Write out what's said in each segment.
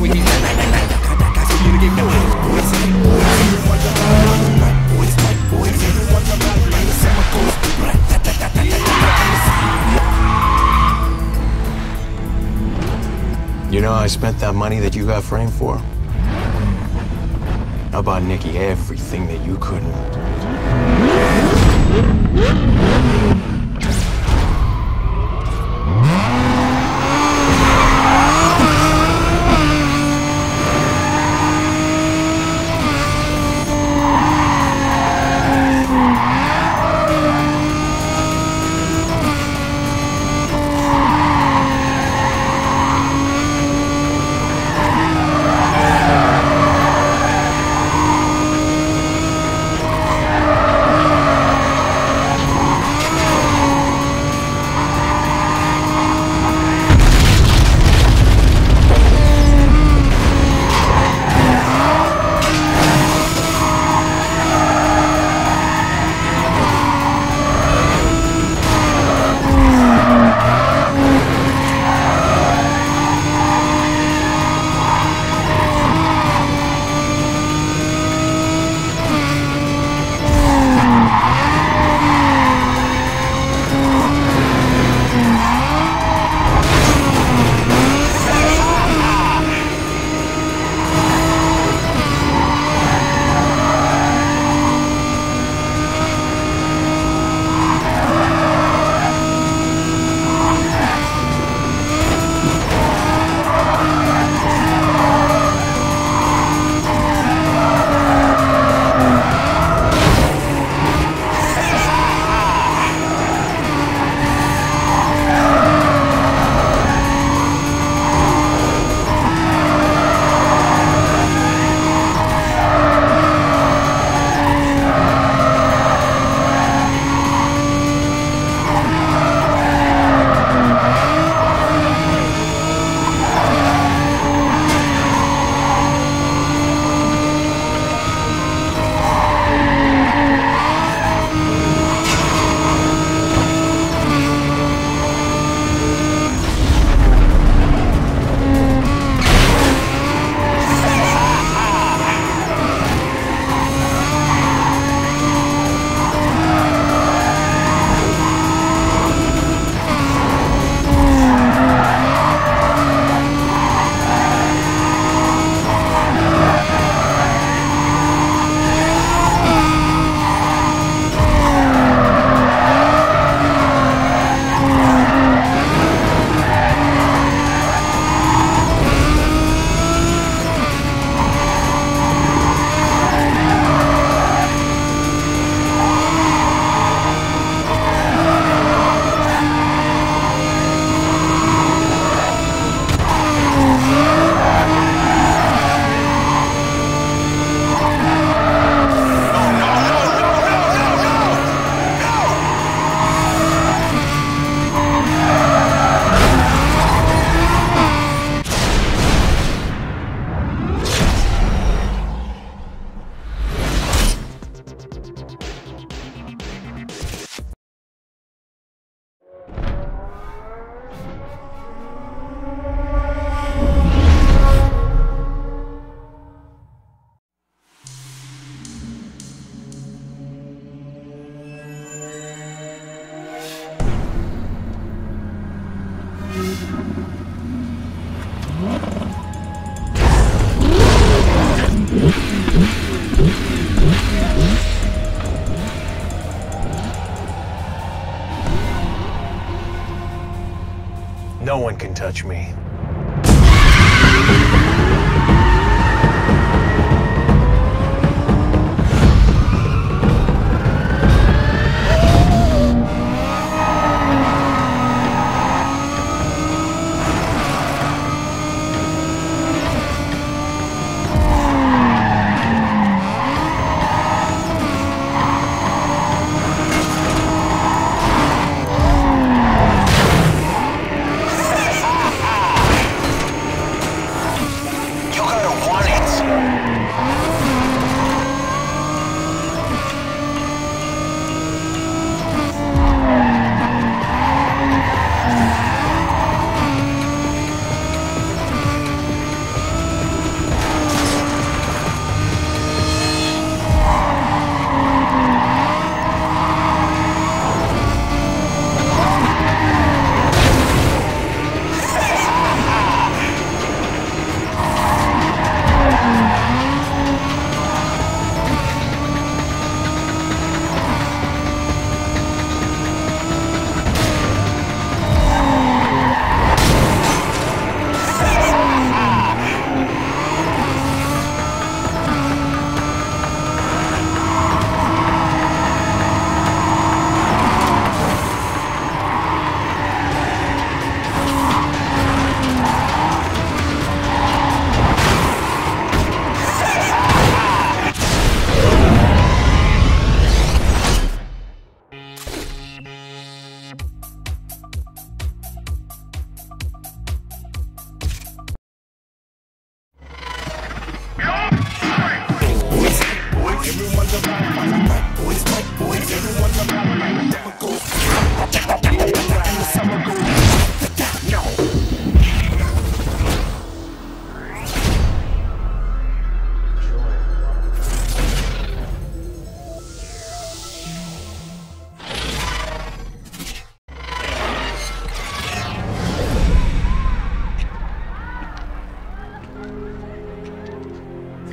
swinging. You know, I spent that money that you got framed for. I bought Nikki everything that you couldn't. No one can touch me.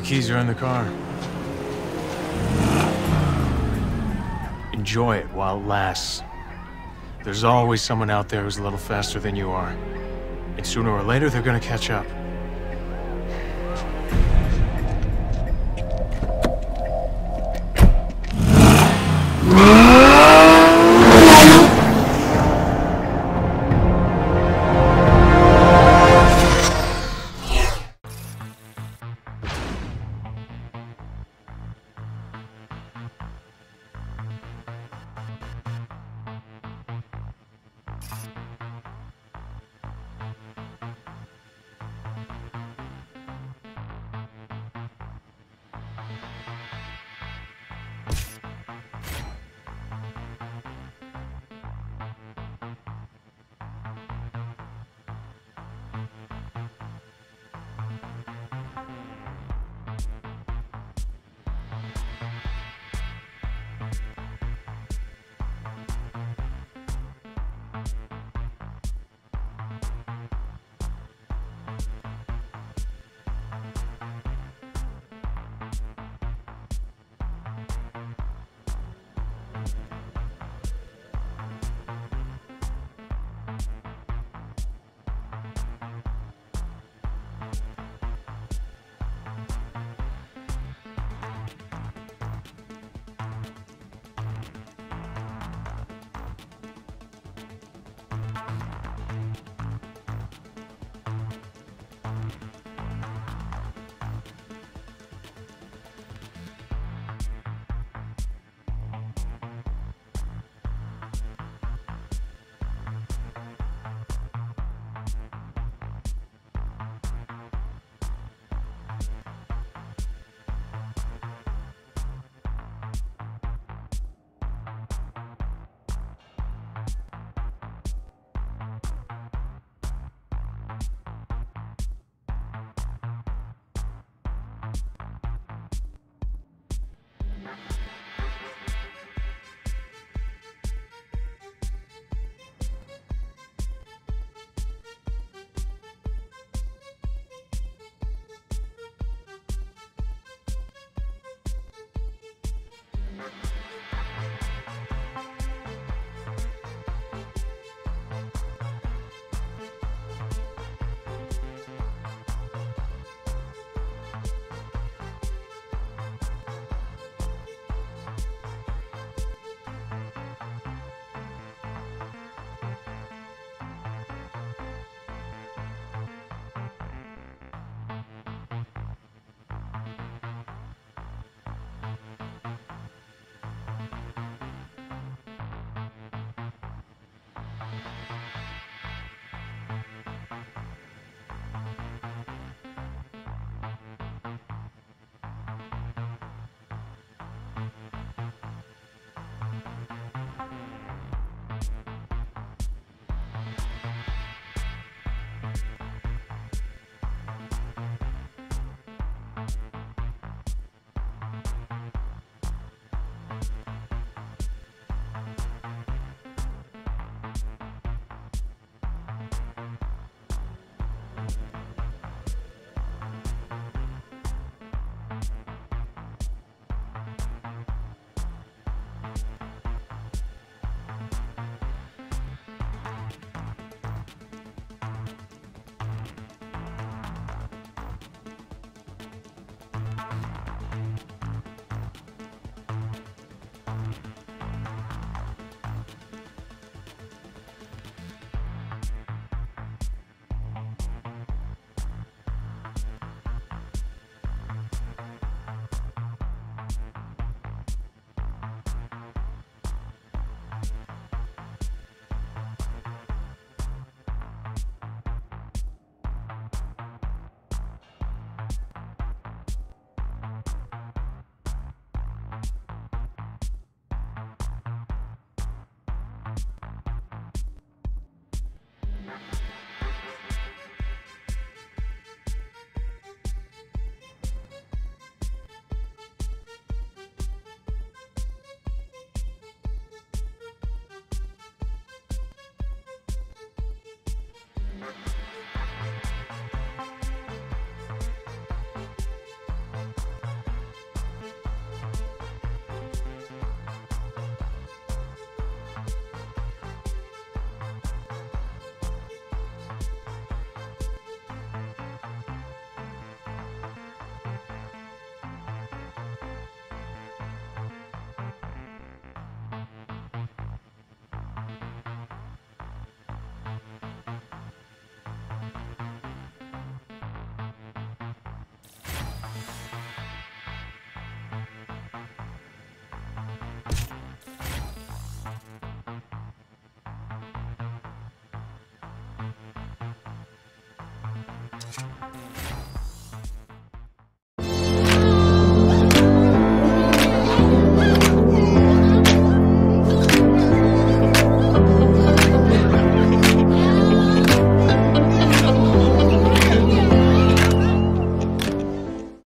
Keys are in the car. Enjoy it while it lasts. There's always someone out there who's a little faster than you are. And sooner or later, they're gonna catch up.